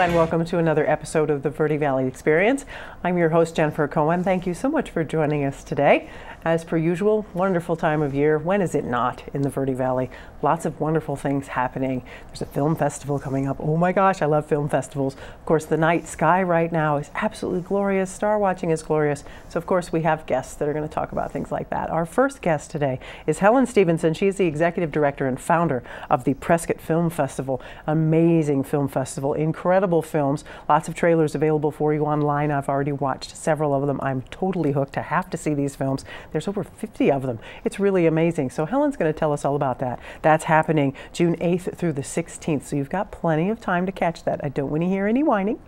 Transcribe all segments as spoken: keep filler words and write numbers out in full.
Hello and welcome to another episode of the Verde Valley Experience. I'm your host, Jennifer Cohen. Thank you so much for joining us today. As per usual, wonderful time of year. When is it not in the Verde Valley? Lots of wonderful things happening. There's a film festival coming up. Oh my gosh, I love film festivals. Of course, the night sky right now is absolutely glorious. Star watching is glorious. So of course, we have guests that are going to talk about things like that. Our first guest today is Helen Stephenson. She's the executive director and founder of the Prescott Film Festival. Amazing film festival. Incredible. Incredible films. Lots of trailers available for you online. I've already watched several of them. I'm totally hooked. I have to see these films. There's over fifty of them. It's really amazing. So Helen's going to tell us all about that. That's happening June eighth through the sixteenth. So you've got plenty of time to catch that. I don't want to hear any whining.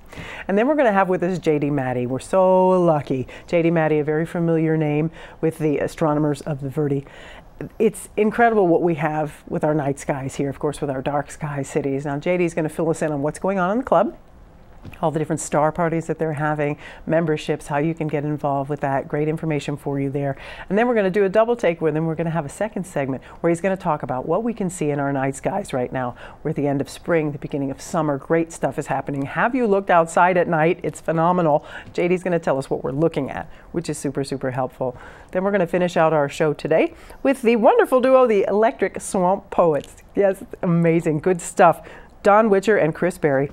And then we're going to have with us J D. Maddy. We're so lucky. J D. Maddy, a very familiar name with the Astronomers of the Verde. It's incredible what we have with our night skies here, of course, with our dark sky cities. Now, J D's going to fill us in on what's going on in the club, all the different star parties that they're having, memberships, how you can get involved with that. Great information for you there. And then we're going to do a double take with him. We're going to have a second segment where he's going to talk about what we can see in our night skies right now. We're at the end of spring, the beginning of summer. Great stuff is happening. Have you looked outside at night? It's phenomenal. J D's going to tell us what we're looking at, which is super, super helpful. Then we're going to finish out our show today with the wonderful duo, the Electric Swamp Poets. Yes, amazing. Good stuff. Don Witcher and Chris Berry.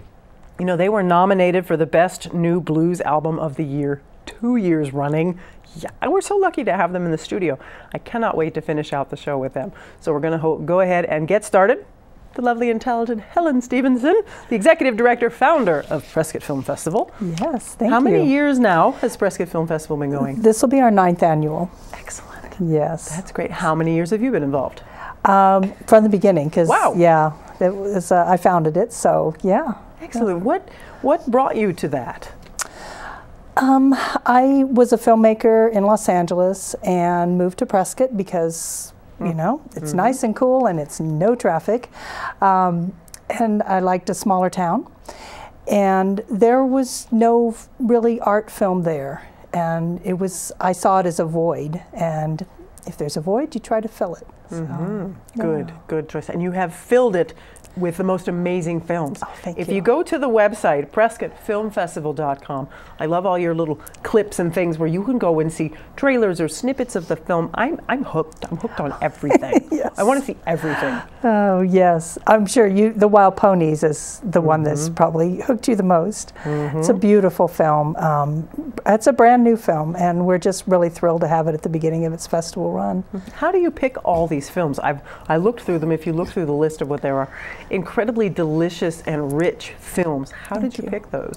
You know, they were nominated for the Best New Blues Album of the Year, two years running. Yeah, we're so lucky to have them in the studio. I cannot wait to finish out the show with them. So we're going to go ahead and get started. The lovely, intelligent Helen Stephenson, the executive director, founder of Prescott Film Festival. Yes, thank you. How many years now has Prescott Film Festival been going? This will be our ninth annual. Excellent. Yes. That's great. How many years have you been involved? Um, from the beginning, because, wow. yeah, it was, uh, I founded it, so, yeah. Excellent. What what brought you to that? Um, I was a filmmaker in Los Angeles and moved to Prescott because, mm. you know, it's mm-hmm. nice and cool and it's no traffic. Um, and I liked a smaller town. And there was no really art film there. And it was, I saw it as a void. And if there's a void, you try to fill it. So, mm-hmm. Good, yeah. good choice. And you have filled it with the most amazing films. Oh, thank if you. you go to the website, prescott film festival dot com, I love all your little clips and things where you can go and see trailers or snippets of the film. I'm, I'm hooked. I'm hooked on everything. Yes. I want to see everything. Oh, yes. I'm sure you, The Wild Ponies is the mm-hmm. one that's probably hooked you the most. Mm-hmm. It's a beautiful film. Um, it's a brand new film, and we're just really thrilled to have it at the beginning of its festival run. How do you pick all these films? I've, I looked through them. If you look through the list of what there are, incredibly delicious and rich films. How Thank did you, you pick those?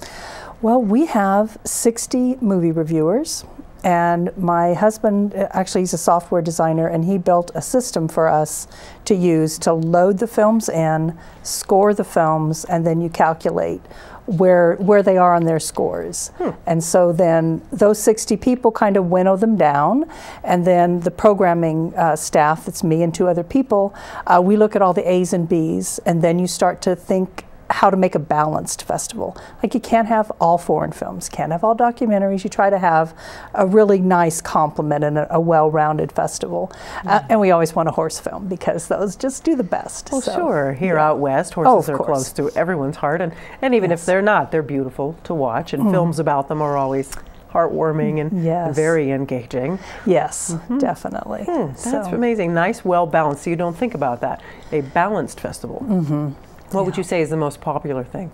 Well, we have sixty movie reviewers, and my husband, actually he's a software designer, and he built a system for us to use to load the films in, score the films, and then you calculate where where they are on their scores. Hmm. And so then those sixty people kind of winnow them down, and then the programming uh, staff, that's me and two other people, uh, we look at all the A's and B's, and then you start to think how to make a balanced festival. Like you can't have all foreign films, can't have all documentaries. You try to have a really nice complement and a, a well-rounded festival. Mm-hmm. uh, and we always want a horse film because those just do the best. Well, so, sure. Here yeah. out west, horses oh, are course. close to everyone's heart, and, and even yes. if they're not, they're beautiful to watch, and mm. films about them are always heartwarming and yes. very engaging. Yes, mm-hmm. definitely. Mm, that's so. amazing. Nice, well-balanced. So you don't think about that. A balanced festival. Mm-hmm. What yeah. would you say is the most popular thing?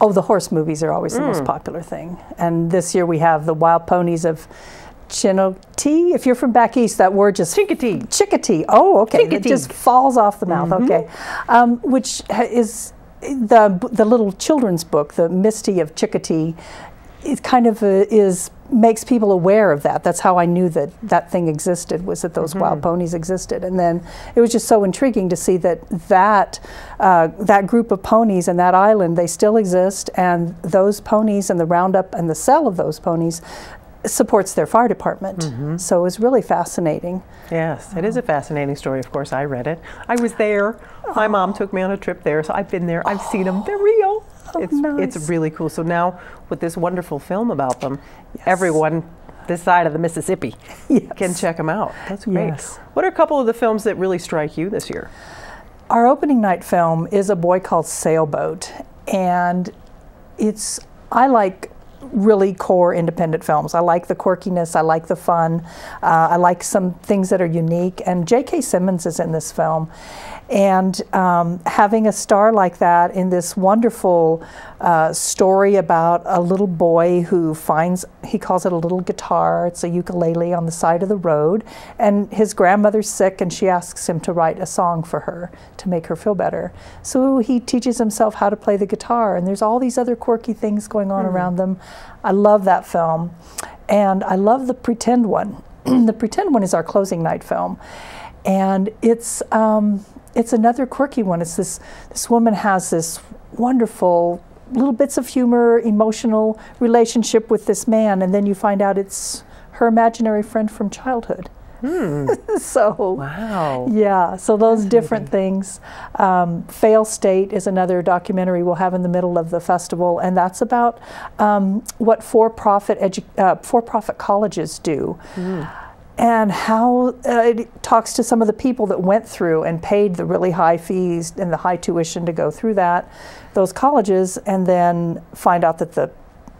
Oh, the horse movies are always mm. the most popular thing. And this year we have The Wild Ponies of Chino T. If you're from back east, that word just... Chickatee. Chickatee. Oh, okay. Chickatee. It just falls off the mouth. Mm-hmm. Okay. Um, which is the, the little children's book, The Misty of Chickatee. It kind of uh, is... makes people aware of that. That's how I knew that that thing existed, was that those mm-hmm. wild ponies existed. And then it was just so intriguing to see that that, uh, that group of ponies and that island, they still exist, and those ponies and the roundup and the sale of those ponies supports their fire department. Mm-hmm. So it was really fascinating. Yes, it is a fascinating story. Of course, I read it. I was there. Oh. My mom took me on a trip there, so I've been there. I've oh. seen them. They're real. Oh, it's, nice. It's really cool. So now with this wonderful film about them, yes. everyone this side of the Mississippi yes. can check them out. That's great. Yes. What are a couple of the films that really strike you this year? Our opening night film is a boy called Sailboat, and it's, I like really core independent films. I like the quirkiness, I like the fun, uh, I like some things that are unique, and J K Simmons is in this film. And um, having a star like that in this wonderful uh, story about a little boy who finds, he calls it a little guitar, it's a ukulele on the side of the road, and his grandmother's sick and she asks him to write a song for her to make her feel better. So he teaches himself how to play the guitar, and there's all these other quirky things going on mm-hmm. around them. I love that film, and I love The Pretend One. The Pretend One is our closing night film, and it's um, it's another quirky one. It's this this woman has this wonderful little bits of humor, emotional relationship with this man, and then you find out it's her imaginary friend from childhood. Hmm. So wow. Yeah, so those different things. Um, Fail State is another documentary we'll have in the middle of the festival, and that's about um, what for-profit edu uh, for-profit colleges do. Hmm. And how uh, it talks to some of the people that went through and paid the really high fees and the high tuition to go through that, those colleges, and then find out that the,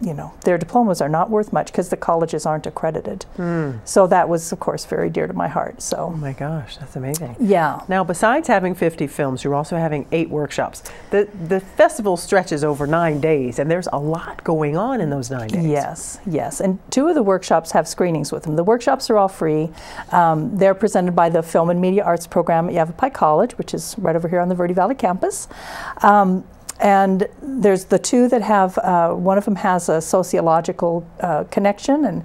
you know, their diplomas are not worth much because the colleges aren't accredited. Mm. So that was, of course, very dear to my heart. So. Oh my gosh, that's amazing. Yeah. Now, besides having fifty films, you're also having eight workshops. The, the festival stretches over nine days, and there's a lot going on in those nine days. Yes, yes. And two of the workshops have screenings with them. The workshops are all free. Um, they're presented by the Film and Media Arts Program at Yavapai College, which is right over here on the Verde Valley campus. Um, And there's the two that have, uh, one of them has a sociological uh, connection, and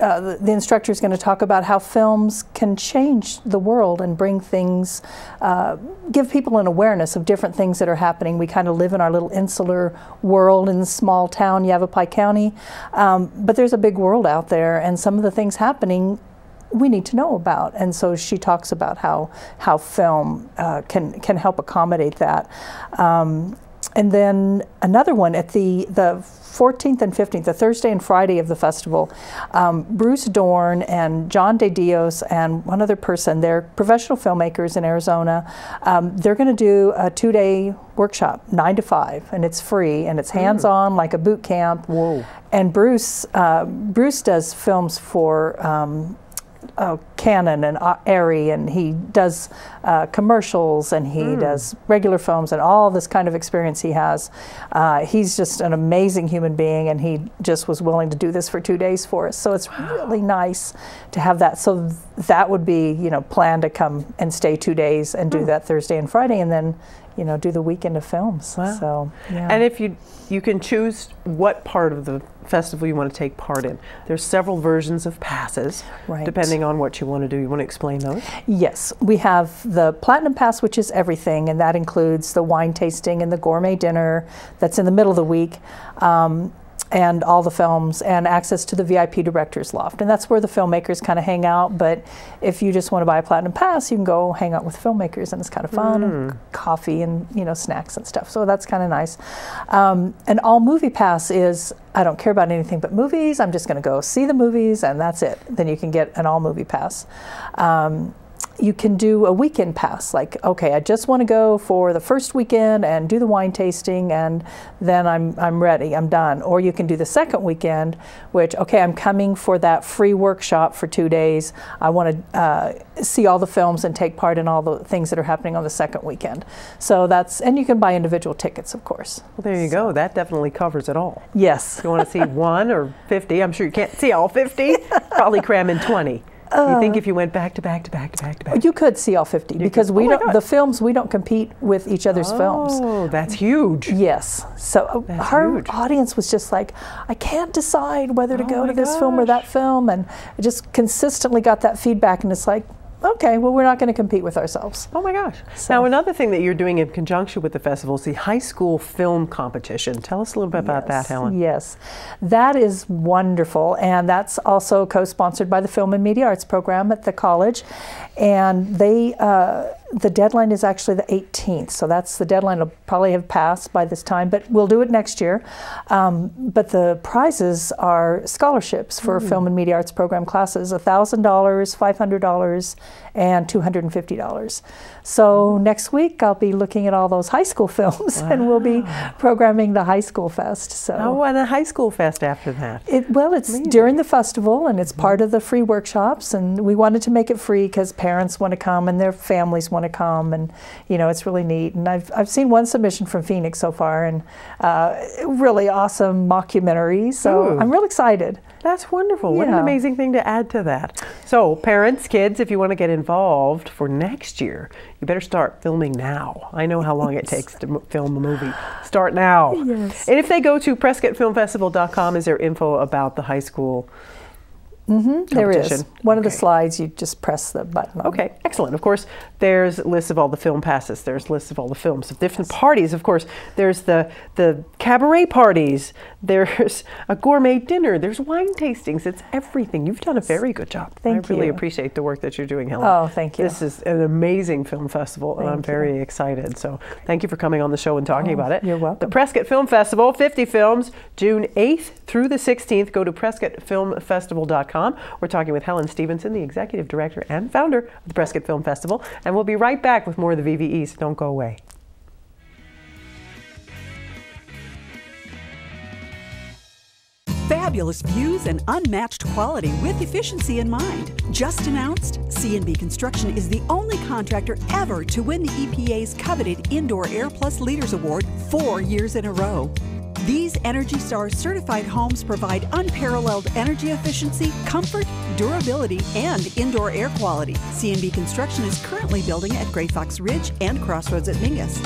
uh, the, the instructor is going to talk about how films can change the world and bring things, uh, give people an awareness of different things that are happening. We kind of live in our little insular world in small town, Yavapai County, um, but there's a big world out there, and some of the things happening we need to know about. And so she talks about how, how film uh, can, can help accommodate that. Um, And then another one at the, the fourteenth and fifteenth, the Thursday and Friday of the festival, um, Bruce Dorn and John De Dios and one other person, they're professional filmmakers in Arizona. Um, they're going to do a two-day workshop, nine to five, and it's free and it's hands-on, like a boot camp. Whoa. And Bruce, uh, Bruce does films for um, oh, Canon and uh, Arri, and he does uh, commercials, and he mm. does regular films, and all this kind of experience he has. Uh, he's just an amazing human being, and he just was willing to do this for two days for us. So it's wow. really nice to have that. So th that would be, you know, plan to come and stay two days and mm. do that Thursday and Friday, and then, you know, do the weekend of films. Wow. So, yeah. And if you you can choose what part of the festival you want to take part in. There's several versions of passes, right. depending on what you want to do. You want to explain those? Yes, we have the Platinum Pass, which is everything, and that includes the wine tasting and the gourmet dinner that's in the middle of the week. Um, and all the films, and access to the V I P Director's Loft. And that's where the filmmakers kind of hang out, but if you just want to buy a Platinum Pass, you can go hang out with filmmakers, and it's kind of fun, mm. and coffee and, you know, snacks and stuff. So that's kind of nice. Um, and All Movie Pass is, I don't care about anything but movies, I'm just going to go see the movies, and that's it. Then you can get an All Movie Pass. Um, You can do a weekend pass, like, okay, I just want to go for the first weekend and do the wine tasting, and then I'm, I'm ready, I'm done. Or you can do the second weekend, which, okay, I'm coming for that free workshop for two days. I want to uh, see all the films and take part in all the things that are happening on the second weekend. So that's, and you can buy individual tickets, of course. Well, there you so. go. That definitely covers it all. Yes. If you want to see one or fifty, I'm sure you can't see all fifty, probably cram in twenty. Uh, you think if you went back to back to back to back to back, you could see all fifty, because we don't, the films, we don't compete with each other's films. Oh, that's huge. Yes. So her audience was just like, I can't decide whether to go to this film or that film, and I just consistently got that feedback, and it's like, okay, well, we're not going to compete with ourselves. Oh my gosh. So. Now, another thing that you're doing in conjunction with the festival is the high school film competition. Tell us a little bit yes, about that, Helen. Yes, that is wonderful. And that's also co-sponsored by the Film and Media Arts Program at the college. And they, uh, the deadline is actually the eighteenth, so that's the deadline. It'll probably have passed by this time, but we'll do it next year. Um, but the prizes are scholarships for mm. film and media arts program classes, one thousand dollars, five hundred dollars, and two hundred fifty dollars. So mm. next week I'll be looking at all those high school films, wow. and we'll be programming the high school fest. So I want a high school fest after that. It, well, it's Amazing. During the festival, and it's mm-hmm. part of the free workshops, and we wanted to make it free because parents want to come and their families want to come, and you know, it's really neat. And I've, I've seen one submission from Phoenix so far, and uh, really awesome mockumentary, so Ooh. I'm real excited. That's wonderful. Yeah. What an amazing thing to add to that. So parents, kids, if you want to get involved for next year, you better start filming now. I know how long yes. it takes to m film a movie. Start now. Yes. And if they go to prescott film festival dot com, is there info about the high school Mm-hmm. There is. One okay. of the slides, you just press the button on. Okay, excellent. Of course, there's a list of all the film passes. There's a list of all the films of different yes. parties. Of course, there's the, the cabaret parties. There's a gourmet dinner. There's wine tastings. It's everything. You've done a very good job. Thank you. I really you. appreciate the work that you're doing, Helen. Oh, thank you. This is an amazing film festival, thank and I'm you. very excited. So thank you for coming on the show and talking oh, about it. You're welcome. The Prescott Film Festival, fifty films, June eighth through the sixteenth. Go to prescott film festival dot com. We're talking with Helen Stephenson, the Executive Director and Founder of the Prescott Film Festival, and we'll be right back with more of the V V E, so don't go away. Fabulous views and unmatched quality with efficiency in mind. Just announced, C and B Construction is the only contractor ever to win the E P A's coveted Indoor Air Plus Leaders Award four years in a row. These Energy Star certified homes provide unparalleled energy efficiency, comfort, durability, and indoor air quality. C and B Construction is currently building at Gray Fox Ridge and Crossroads at Mingus.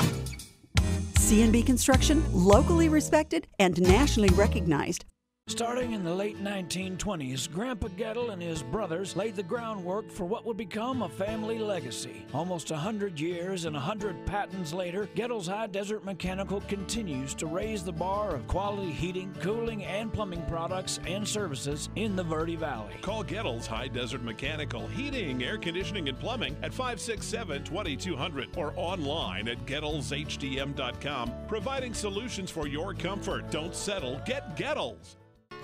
C and B Construction, locally respected and nationally recognized. Starting in the late nineteen twenties, Grandpa Gettle and his brothers laid the groundwork for what would become a family legacy. Almost one hundred years and one hundred patents later, Gettle's High Desert Mechanical continues to raise the bar of quality heating, cooling, and plumbing products and services in the Verde Valley. Call Gettle's High Desert Mechanical Heating, Air Conditioning, and Plumbing at five six seven, twenty-two hundred or online at gettles H D M dot com, providing solutions for your comfort. Don't settle. Get Gettles.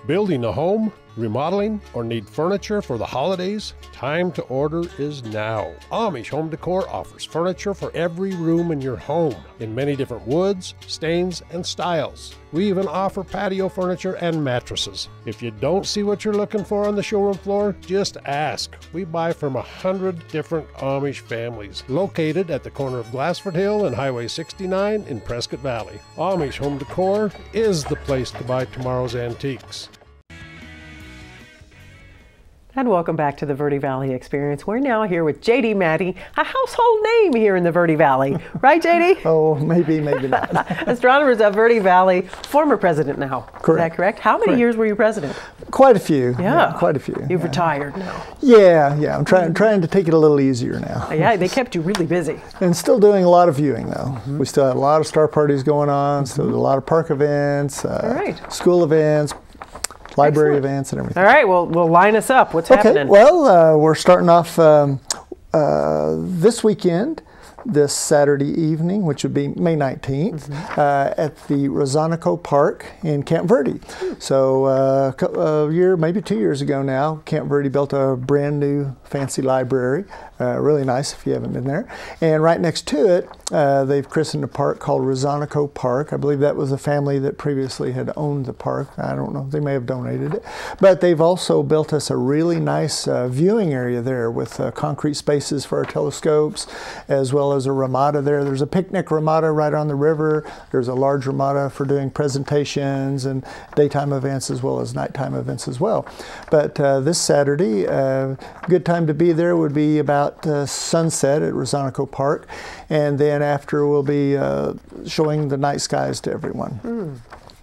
Building a home, remodeling, or need furniture for the holidays? Time to order is now. Amish Home Decor offers furniture for every room in your home in many different woods, stains, and styles. We even offer patio furniture and mattresses. If you don't see what you're looking for on the showroom floor, just ask. We buy from a hundred different Amish families located at the corner of Glassford Hill and Highway sixty-nine in Prescott Valley. Amish Home Decor is the place to buy tomorrow's antiques. And welcome back to the Verde Valley Experience. We're now here with J D. Maddy, a household name here in the Verde Valley. Right, J D? Oh, maybe, maybe not. Astronomers of Verde Valley, former president now. Correct. Is that correct? How many correct. years were you president? Quite a few. Yeah. yeah quite a few. You've yeah. retired now. Yeah, yeah. I'm trying trying to take it a little easier now. Yeah, they kept you really busy. And still doing a lot of viewing, though. Mm-hmm. We still had a lot of star parties going on, still did a lot of park events, uh, All right. school events, library Excellent. events and everything. All right, well, we'll line us up. What's okay, happening? Well, uh, we're starting off um, uh, this weekend, this Saturday evening, which would be May nineteenth, mm-hmm. uh, at the Rezzonico Park in Camp Verde. So uh, a year, maybe two years ago now, Camp Verde built a brand new fancy library, uh, really nice if you haven't been there. And right next to it, uh, they've christened a park called Rezzonico Park. I believe that was a family that previously had owned the park. I don't know, they may have donated it. But they've also built us a really nice uh, viewing area there with uh, concrete spaces for our telescopes, as well There's a ramada there. There's a picnic ramada right on the river. There's a large ramada for doing presentations and daytime events as well as nighttime events as well. But uh, this Saturday, a uh, good time to be there would be about uh, sunset at Rezzonico Park. And then after we'll be uh, showing the night skies to everyone. Mm.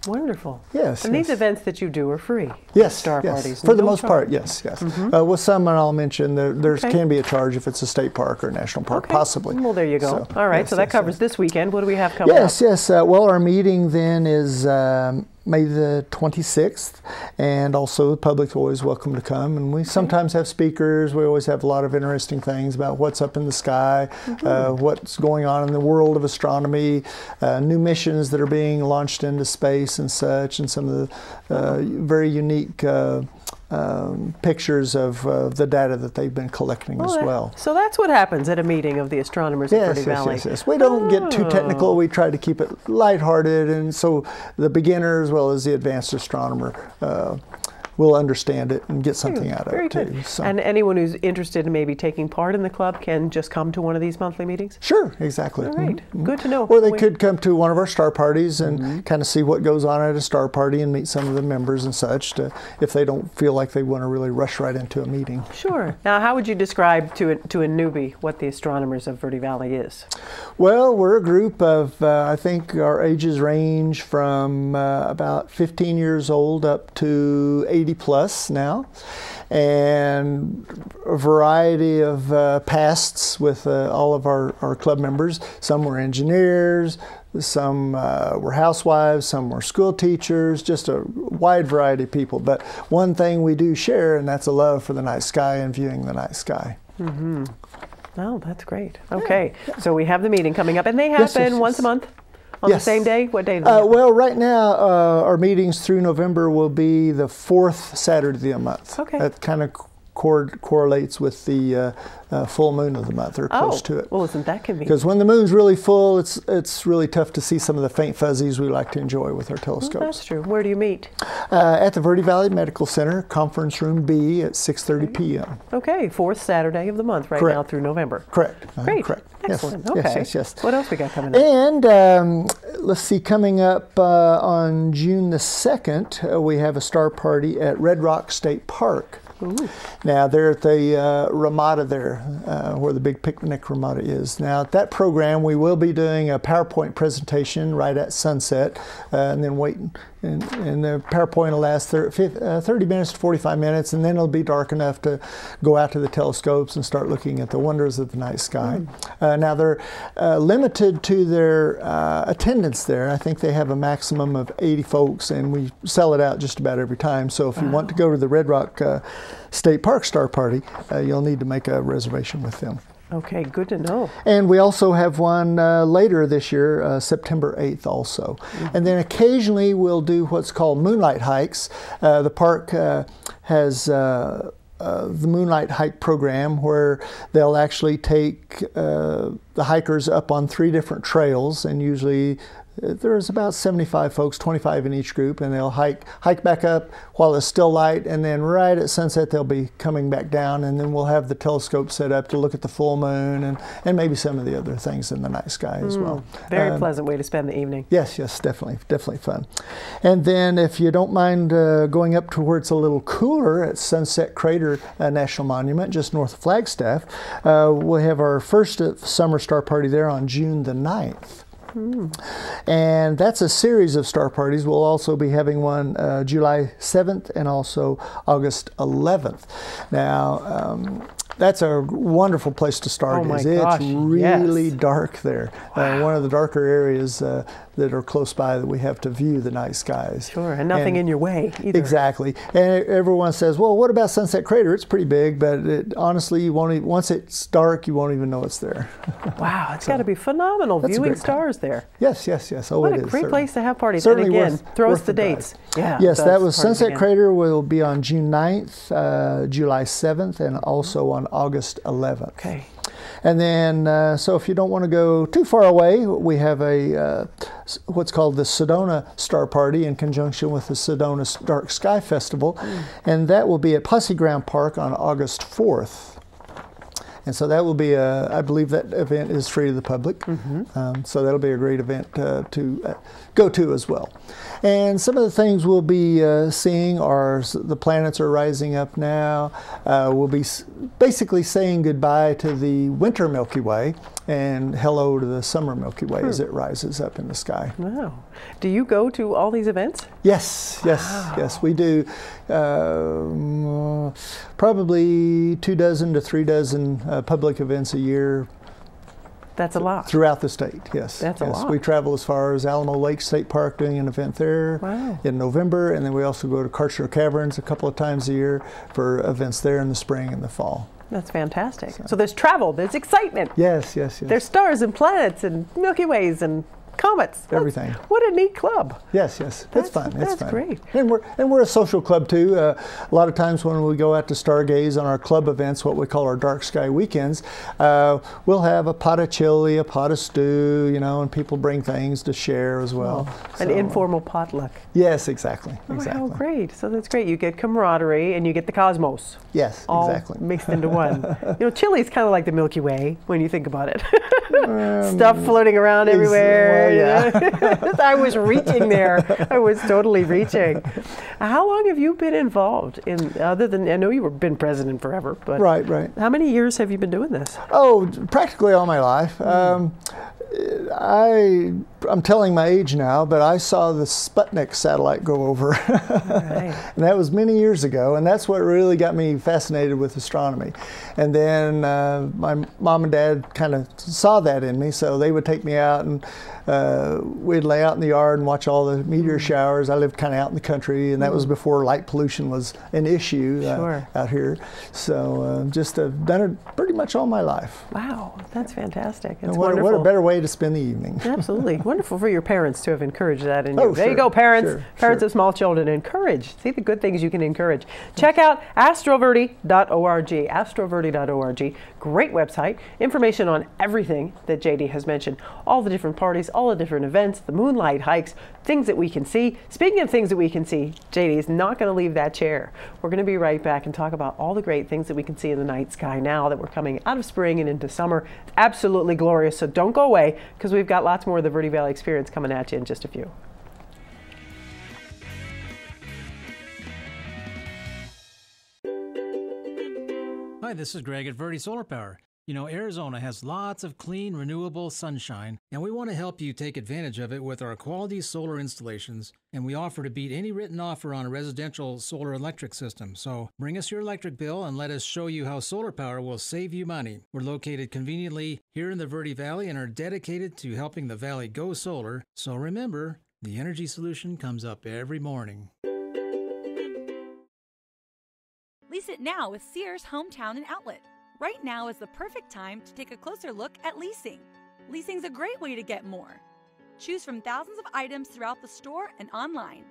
Wonderful. Yes. And yes. these events that you do are free. Yes. Star yes. parties. For the most charge. part, yes, yes. Mm-hmm. uh, with some, and I'll mention there there's okay. can be a charge if it's a state park or national park, okay. possibly. Well, there you go. So, All right. Yes, so that yes, covers yes. this weekend. What do we have coming yes, up? Yes, yes. Uh, well, our meeting then is um, May the twenty-sixth, and also the public's always welcome to come. And we sometimes have speakers. We always have a lot of interesting things about what's up in the sky, mm-hmm. uh, what's going on in the world of astronomy, uh, new missions that are being launched into space and such, and some of the uh, very unique uh, Um, pictures of uh, the data that they've been collecting well, as well. So that's what happens at a meeting of the Astronomers yes, of Verde yes, Valley. Yes, yes, We don't oh. get too technical. We try to keep it lighthearted, and so the beginner as well as the advanced astronomer uh, will understand it and get something out of Very it good. too. So. And anyone who's interested in maybe taking part in the club can just come to one of these monthly meetings? Sure, exactly. All right, mm-hmm. good to know. Or they we could come to one of our star parties and mm-hmm. kind of see what goes on at a star party and meet some of the members and such to, if they don't feel like they want to really rush right into a meeting. Sure. Now, how would you describe to a, to a newbie what the Astronomers of Verde Valley is? Well, we're a group of, uh, I think our ages range from uh, about fifteen years old up to eighty plus now, and a variety of uh, pasts with uh, all of our, our club members. Some were engineers, some uh, were housewives, some were school teachers, just a wide variety of people. But one thing we do share, and that's a love for the night sky and viewing the night sky. Mm-hmm. Oh, that's great. Okay, yeah, yeah. So we have the meeting coming up, and they happen yes, yes, yes. once a month? On yes. the same day? What day? Uh, well, right now, uh, our meetings through November will be the fourth Saturday of the month. Okay. That kind of cor correlates with the uh, uh, full moon of the month, or oh. close to it. Well, isn't that convenient? Because when the moon's really full, it's it's really tough to see some of the faint fuzzies we like to enjoy with our telescopes. Well, that's true. Where do you meet? Uh, at the Verde Valley Medical Center, Conference Room B, at six thirty p m Okay, fourth Saturday of the month, right correct. now through November. Correct. Uh, Great. Correct. Excellent. Yes. Okay. Yes, yes, yes. What else we got coming up? And um, let's see, coming up uh, on June the second, uh, we have a star party at Red Rock State Park. Ooh. Now, they're at the uh, Ramada there, uh, where the big picnic Ramada is. Now, at that program, we will be doing a PowerPoint presentation right at sunset, uh, and then wait, and, and the PowerPoint will last thirty, uh, thirty minutes to forty-five minutes, and then it'll be dark enough to go out to the telescopes and start looking at the wonders of the night sky. Mm. Uh, now, they're uh, limited to their uh, attendance there. I think they have a maximum of eighty folks, and we sell it out just about every time. So if wow. you want to go to the Red Rock uh, State Park Star Party, uh, you'll need to make a reservation with them. Okay, good to know. And we also have one uh, later this year, uh, September eighth also. Mm-hmm. And then occasionally we'll do what's called moonlight hikes. Uh, the park uh, has uh, uh, the moonlight hike program where they'll actually take uh, the hikers up on three different trails, and usually there's about seventy-five folks, twenty-five in each group, and they'll hike hike back up while it's still light, and then right at sunset they'll be coming back down, and then we'll have the telescope set up to look at the full moon and, and maybe some of the other things in the night sky as mm, well. Very um, pleasant way to spend the evening. Yes, yes, definitely, definitely fun. And then if you don't mind uh, going up to where it's a little cooler at Sunset Crater uh, National Monument, just north of Flagstaff, uh, we'll have our first summer star party there on June the ninth. Mm. And that's a series of star parties. We'll also be having one uh, July seventh and also August eleventh. Now, um, that's a wonderful place to start. Oh my gosh, it's really yes. dark there. Wow. Uh, one of the darker areas uh, that are close by that we have to view the night skies. Sure, and nothing and in your way either. Exactly. And everyone says, well, what about Sunset Crater? It's pretty big, but it, honestly, you won't even, once it's dark, you won't even know it's there. Wow, it's so, got to be phenomenal viewing stars time. there. Yes, yes, yes. Oh, what it a is, great certainly. place to have parties. Certainly and again, worth, throw worth us the, the dates. Yeah, yes, that was Sunset again. Crater will be on June ninth, uh, July seventh, and also on August eleventh. Okay. And then, uh, so if you don't want to go too far away, we have a uh, what's called the Sedona Star Party in conjunction with the Sedona Dark Sky Festival, mm. and that will be at Posse Ground Park on August fourth. And so that will be a, I believe that event is free to the public. Mm-hmm. um, so that'll be a great event uh, to uh, go to as well. And some of the things we'll be uh, seeing are the planets are rising up now. Uh, we'll be basically saying goodbye to the winter Milky Way and hello to the summer Milky Way hmm. as it rises up in the sky. Wow. Do you go to all these events? Yes, yes, wow. yes, we do. Um, probably two dozen to three dozen uh, public events a year. That's a lot. Throughout the state, yes. That's yes. a lot. We travel as far as Alamo Lake State Park doing an event there wow. in November, and then we also go to Karcher Caverns a couple of times a year for events there in the spring and the fall. That's fantastic. So, so there's travel, there's excitement. Yes, yes, yes. There's stars and planets and Milky Ways and comets. Everything. That's, what a neat club. Yes, yes. That's, that's fun. That's, that's fun. Great. And we're, and we're a social club, too. Uh, a lot of times when we go out to stargaze on our club events, what we call our dark sky weekends, uh, we'll have a pot of chili, a pot of stew, you know, and people bring things to share as well. Oh, so, an informal potluck. Yes, exactly. Oh, exactly. How great. So that's great. You get camaraderie and you get the cosmos. Yes, all exactly. mixed into one. You know, chili is kind of like the Milky Way when you think about it. Um, Stuff floating around everywhere. Yeah. I was reaching there. I was totally reaching. How long have you been involved in, other than, I know you've been president forever, but right, right. how many years have you been doing this? Oh, practically all my life. Mm. Um, I, I'm telling my age now, but I saw the Sputnik satellite go over. Right. And that was many years ago, and that's what really got me fascinated with astronomy. And then uh, my mom and dad kind of saw that in me, so they would take me out, and uh, we'd lay out in the yard and watch all the meteor showers. I lived kind of out in the country, and that was before light pollution was an issue uh, sure. out here. So uh, just uh, done it pretty much all my life. Wow, that's fantastic. It's what, wonderful. What a better way to spend the evening. Absolutely. Wonderful for your parents to have encouraged that in you. Oh, there sure, you go, parents. Sure, parents sure. of small children, encourage. See the good things you can encourage. Check out astroverde dot org, astroverde dot org. Great website. Information on everything that J D has mentioned. All the different parties, all the different events, the moonlight hikes, things that we can see. Speaking of things that we can see, J D is not going to leave that chair. We're going to be right back and talk about all the great things that we can see in the night sky now that we're coming out of spring and into summer. It's absolutely glorious, so don't go away, because we've got lots more of the Verde Valley Experience coming at you in just a few. Hi, this is Greg at Verde Solar Power. You know, Arizona has lots of clean, renewable sunshine, and we want to help you take advantage of it with our quality solar installations, and we offer to beat any written offer on a residential solar electric system. So bring us your electric bill and let us show you how solar power will save you money. We're located conveniently here in the Verde Valley and are dedicated to helping the valley go solar. So remember, the energy solution comes up every morning. Lease it now with Sears Hometown and Outlet. Right now is the perfect time to take a closer look at leasing. Leasing's a great way to get more. Choose from thousands of items throughout the store and online.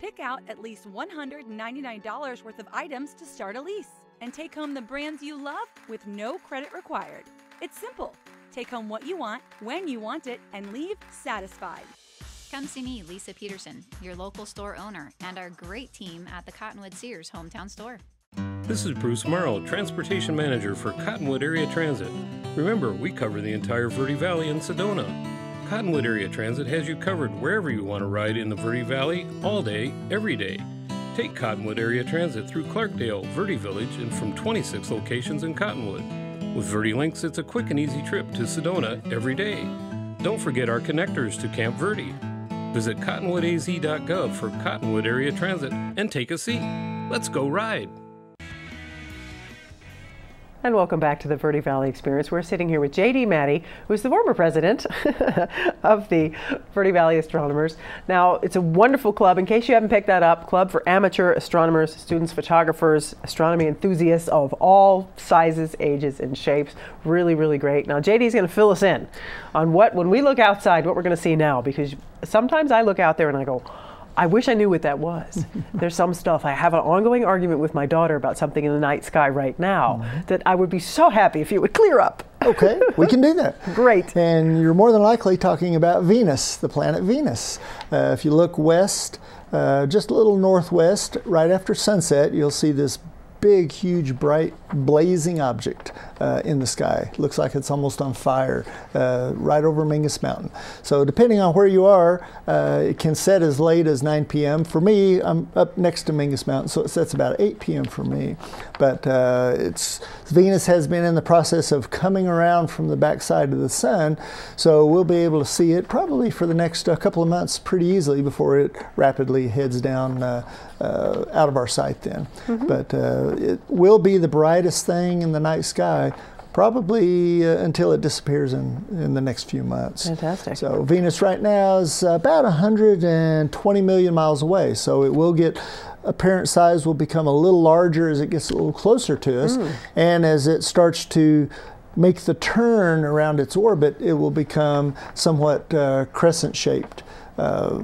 Pick out at least one hundred ninety-nine dollars worth of items to start a lease and take home the brands you love with no credit required. It's simple. Take home what you want, when you want it, and leave satisfied. Come see me, Lisa Peterson, your local store owner, and our great team at the Cottonwood Sears Hometown Store. This is Bruce Morrow, Transportation Manager for Cottonwood Area Transit. Remember, we cover the entire Verde Valley and Sedona. Cottonwood Area Transit has you covered wherever you want to ride in the Verde Valley, all day, every day. Take Cottonwood Area Transit through Clarkdale, Verde Village, and from twenty-six locations in Cottonwood. With Verde Links, it's a quick and easy trip to Sedona every day. Don't forget our connectors to Camp Verde. Visit cottonwood a z dot gov for Cottonwood Area Transit and take a seat. Let's go ride! And welcome back to the Verde Valley Experience. We're sitting here with J D Maddy, who's the former president of the Verde Valley Astronomers. Now, it's a wonderful club. In case you haven't picked that up, club for amateur astronomers, students, photographers, astronomy enthusiasts of all sizes, ages, and shapes. Really, really great. Now, J D's going to fill us in on what, when we look outside, what we're going to see now, because sometimes I look out there and I go, I wish I knew what that was. There's some stuff. I have an ongoing argument with my daughter about something in the night sky right now mm-hmm. that I would be so happy if you would clear up. Okay, we can do that. Great. And you're more than likely talking about Venus, the planet Venus. Uh, if you look west, uh, just a little northwest, right after sunset, you'll see this big, huge, bright, blazing object uh, in the sky. Looks like it's almost on fire, uh, right over Mingus Mountain. So depending on where you are, uh, it can set as late as nine p m For me, I'm up next to Mingus Mountain, so it sets about eight p m for me. But uh, it's, Venus has been in the process of coming around from the backside of the sun, so we'll be able to see it probably for the next uh, couple of months pretty easily before it rapidly heads down uh, uh, out of our sight then. Mm-hmm. But uh, it will be the brightest thing in the night sky probably uh, until it disappears in, in the next few months. Fantastic. So Venus right now is about one hundred twenty million miles away, so it will get, apparent size will become a little larger as it gets a little closer to us, mm. and as it starts to make the turn around its orbit, it will become somewhat uh, crescent-shaped, uh,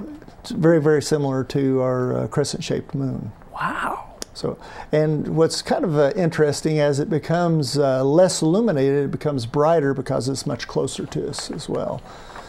very, very similar to our uh, crescent-shaped moon. Wow. So, and what's kind of uh, interesting, as it becomes uh, less illuminated, it becomes brighter because it's much closer to us as well.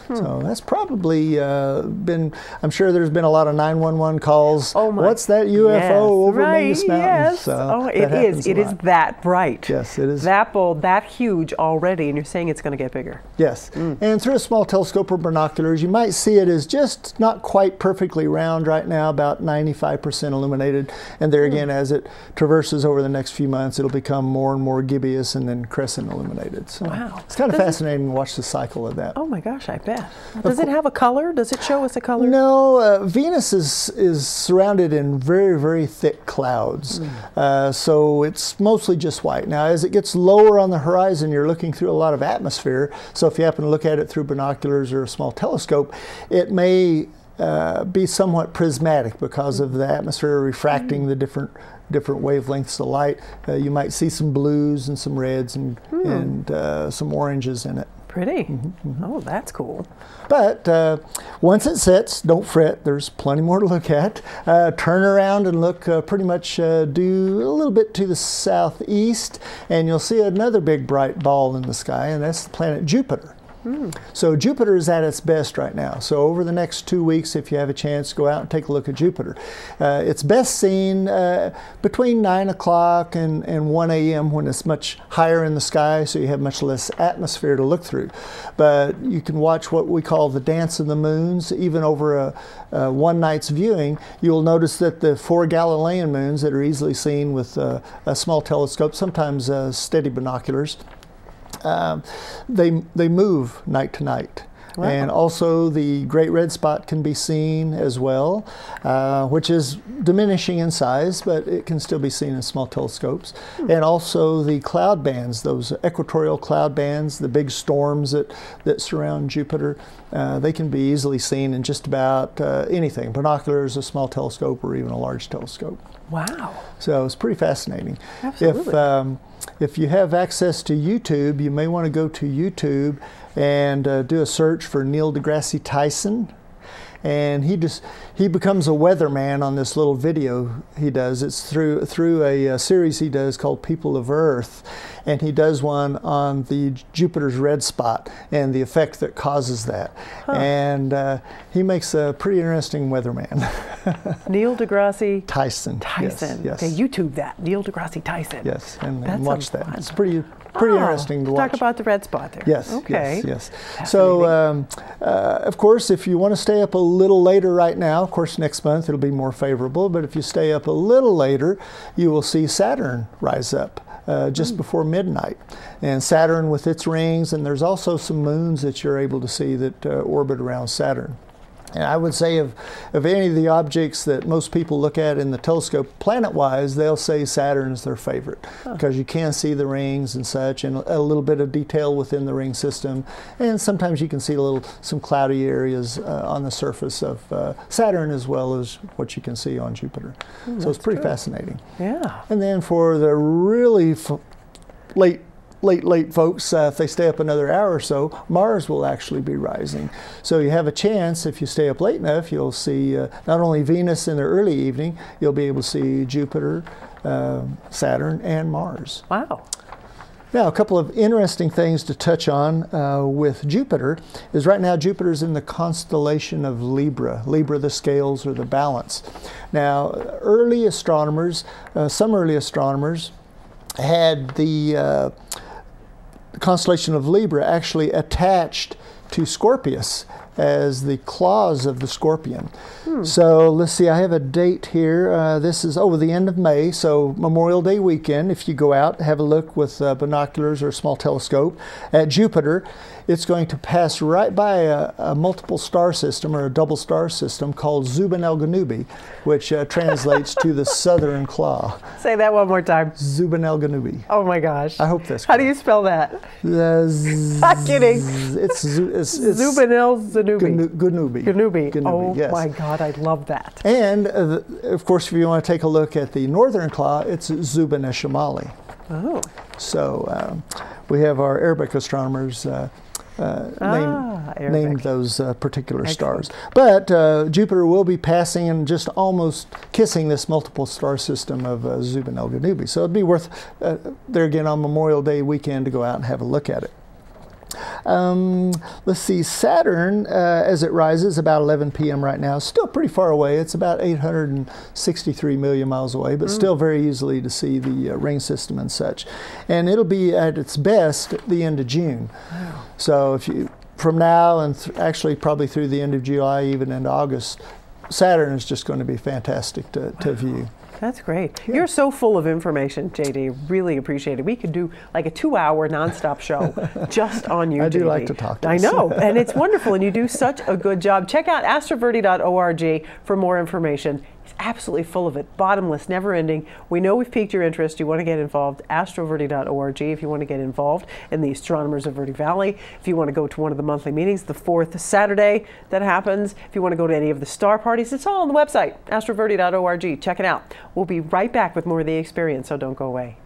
Hmm. So that's probably uh, been, I'm sure there's been a lot of nine one one calls. Oh my. What's that U F O yes, over right, Mingus Mountain? Yes. So oh, it is. It lot. is that bright. Yes, it is. That bold, that huge already, and you're saying it's going to get bigger. Yes. Mm. And through a small telescope or binoculars, you might see it as just not quite perfectly round right now, about ninety-five percent illuminated. And there again, mm. as it traverses over the next few months, it'll become more and more gibbous and then crescent illuminated. So wow. It's kind of Does fascinating it, to watch the cycle of that. Oh my gosh, I bet. Yeah. Does it have a color? Does it show us a color? No, uh, Venus is, is surrounded in very, very thick clouds. Mm. Uh, so it's mostly just white. Now, as it gets lower on the horizon, you're looking through a lot of atmosphere. So if you happen to look at it through binoculars or a small telescope, it may uh, be somewhat prismatic because mm. of the atmosphere refracting mm. the different different wavelengths of light. Uh, you might see some blues and some reds and, mm. and uh, some oranges in it. Pretty. Mm-hmm, mm-hmm. Oh, that's cool. But uh, once it sets, don't fret. There's plenty more to look at. Uh, turn around and look uh, pretty much uh, due a little bit to the southeast, and you'll see another big bright ball in the sky, and that's the planet Jupiter. Mm. So Jupiter is at its best right now. So over the next two weeks, if you have a chance, go out and take a look at Jupiter. Uh, it's best seen uh, between nine o'clock and, and one A M when it's much higher in the sky, so you have much less atmosphere to look through. But you can watch what we call the Dance of the Moons. Even over a, a one night's viewing, you'll notice that the four Galilean moons that are easily seen with uh, a small telescope, sometimes uh, steady binoculars, Uh, they, they move night to night. Wow. And also the Great Red Spot can be seen as well, uh, which is diminishing in size, but it can still be seen in small telescopes. Hmm. And also the cloud bands, those equatorial cloud bands, the big storms that, that surround Jupiter, uh, they can be easily seen in just about uh, anything, binoculars, a small telescope, or even a large telescope. Wow. So it's pretty fascinating. Absolutely. If, um, if you have access to YouTube, you may want to go to YouTube and uh, do a search for Neil deGrasse Tyson. And he just he becomes a weatherman on this little video he does. It's through through a, a series he does called People of Earth, and he does one on the Jupiter's red spot and the effect that causes that. Huh. And uh, he makes a pretty interesting weatherman. Neil deGrasse Tyson. Tyson. Yes. Yes. Okay, YouTube that. Neil deGrasse Tyson. Yes, and, and watch that. Fun. It's pretty. Pretty ah, interesting to watch. Talk about the red spot there. Yes, okay. yes, yes. So, um, uh, of course, if you want to stay up a little later right now, of course, next month it'll be more favorable, but if you stay up a little later, you will see Saturn rise up uh, just mm. before midnight. And Saturn with its rings, and there's also some moons that you're able to see that uh, orbit around Saturn. And I would say of, of any of the objects that most people look at in the telescope, planet-wise, they'll say Saturn's their favorite huh. because you can see the rings and such, and a little bit of detail within the ring system. And sometimes you can see a little, some cloudy areas uh, on the surface of uh, Saturn as well as what you can see on Jupiter. Mm, so it's pretty true. fascinating. Yeah. And then for the really f late Late, late folks, uh, if they stay up another hour or so, Mars will actually be rising. So you have a chance, if you stay up late enough, you'll see uh, not only Venus in the early evening, you'll be able to see Jupiter, uh, Saturn, and Mars. Wow. Now, a couple of interesting things to touch on uh, with Jupiter is right now Jupiter's in the constellation of Libra. Libra, the scales or the balance. Now, early astronomers, uh, some early astronomers had the uh, The constellation of Libra actually attached to Scorpius as the claws of the scorpion. Hmm. So let's see, I have a date here. Uh, this is over the end of May, so Memorial Day weekend. If you go out, have a look with uh, binoculars or a small telescope at Jupiter, it's going to pass right by a, a multiple star system or a double star system called Zubenelgenubi, which uh, translates to the southern claw. Say that one more time. Zubenelgenubi. Oh my gosh. I hope that's correct. How do you spell that? Uh, z I'm kidding. It's, it's, it's Zubenelgenubi. Genubi. Genubi. Genubi. Oh yes. My God, I love that. And uh, of course, if you want to take a look at the northern claw, it's Zubenelgenubi. Oh. So um, we have our Arabic astronomers uh, Uh, ah, name, named those uh, particular Excellent. Stars. But uh, Jupiter will be passing and just almost kissing this multiple star system of uh, Zubenelgenubi. So it'd be worth, uh, there again on Memorial Day weekend, to go out and have a look at it. Um, let's see, Saturn, uh, as it rises, about eleven p m right now, still pretty far away. It's about eight hundred sixty-three million miles away, but mm. still very easily to see the uh, ring system and such. And it'll be at its best at the end of June. Wow. So if you, from now and th actually probably through the end of July, even into August, Saturn is just going to be fantastic to, to wow. view. That's great. Yeah. You're so full of information, J D. Really appreciate it. We could do like a two-hour nonstop show just on you, I J D. Do like to talk to I us. Know, and it's wonderful, and you do such a good job. Check out astroverde dot org for more information. It's absolutely full of it, bottomless, never-ending. We know we've piqued your interest. You want to get involved, astroverde dot org if you want to get involved in the Astronomers of Verde Valley. If you want to go to one of the monthly meetings, the fourth Saturday that happens. If you want to go to any of the star parties, it's all on the website, astroverde dot org. Check it out. We'll be right back with more of the experience, so don't go away.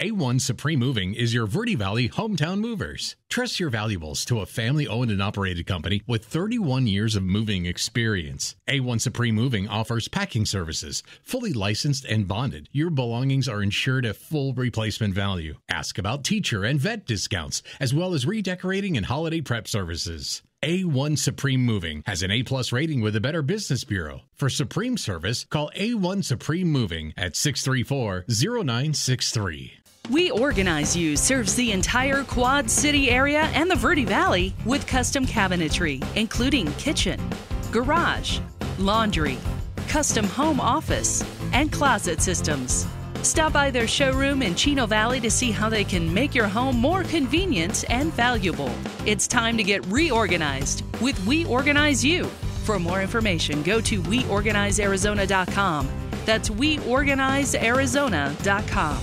A one Supreme Moving is your Verde Valley hometown movers. Trust your valuables to a family-owned and operated company with thirty-one years of moving experience. A one Supreme Moving offers packing services, fully licensed and bonded. Your belongings are insured at full replacement value. Ask about teacher and vet discounts, as well as redecorating and holiday prep services. A one Supreme Moving has an A plus rating with the Better Business Bureau. For Supreme service, call A one Supreme Moving at six three four, zero nine six three. We Organize You serves the entire Quad City area and the Verde Valley with custom cabinetry, including kitchen, garage, laundry, custom home office, and closet systems. Stop by their showroom in Chino Valley to see how they can make your home more convenient and valuable. It's time to get reorganized with We Organize You. For more information, go to we organize arizona dot com. That's we organize arizona dot com.